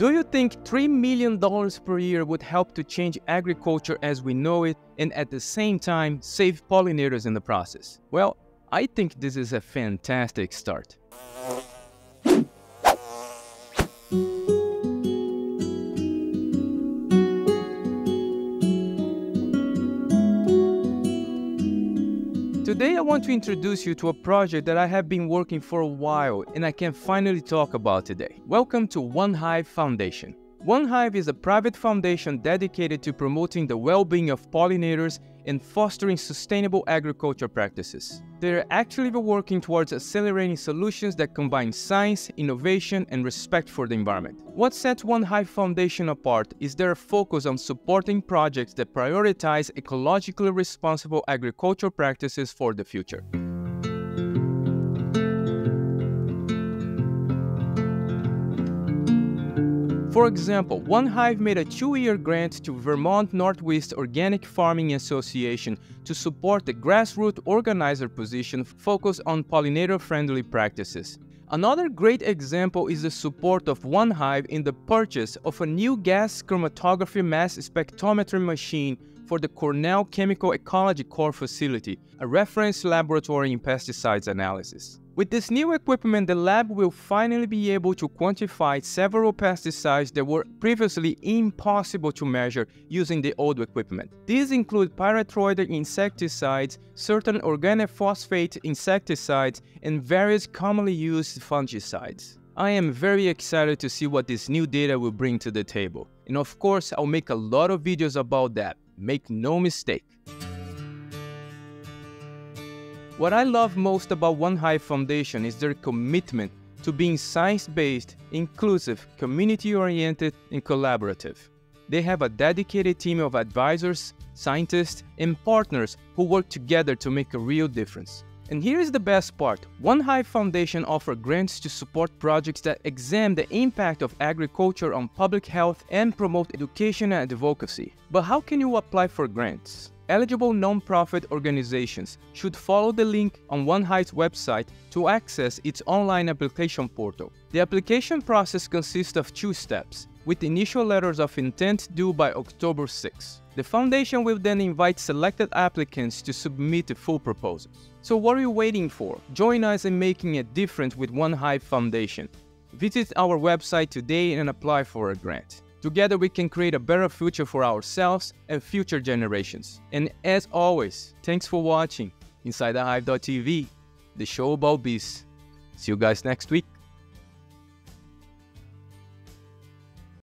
Do you think $3 million per year would help to change agriculture as we know it and at the same time save pollinators in the process? Well, I think this is a fantastic start. Today I want to introduce you to a project that I have been working for a while and I can finally talk about today. Welcome to One Hive Foundation. One Hive is a private foundation dedicated to promoting the well-being of pollinators and fostering sustainable agriculture practices. They're actively working towards accelerating solutions that combine science, innovation, and respect for the environment. What sets One Hive Foundation apart is their focus on supporting projects that prioritize ecologically responsible agricultural practices for the future. For example, One Hive made a 2-year grant to Vermont Northwest Organic Farming Association to support the grassroots organizer position focused on pollinator-friendly practices. Another great example is the support of One Hive in the purchase of a new gas chromatography mass spectrometry machine for the Cornell Chemical Ecology Core Facility, a reference laboratory in pesticides analysis. With this new equipment, the lab will finally be able to quantify several pesticides that were previously impossible to measure using the old equipment. These include pyrethroid insecticides, certain organophosphate insecticides, and various commonly used fungicides. I am very excited to see what this new data will bring to the table. And of course, I'll make a lot of videos about that. Make no mistake. What I love most about One Hive Foundation is their commitment to being science-based, inclusive, community-oriented, and collaborative. They have a dedicated team of advisors, scientists, and partners who work together to make a real difference. And here is the best part. One Hive Foundation offers grants to support projects that examine the impact of agriculture on public health and promote education and advocacy. But how can you apply for grants? Eligible nonprofit organizations should follow the link on One Hive's website to access its online application portal. The application process consists of 2 steps, with initial letters of intent due by October 6. The foundation will then invite selected applicants to submit the full proposals. So what are you waiting for? Join us in making a difference with One Hive Foundation. Visit our website today and apply for a grant. Together we can create a better future for ourselves and future generations. And as always, thanks for watching Inside The Hive TV, the show about bees. See you guys next week.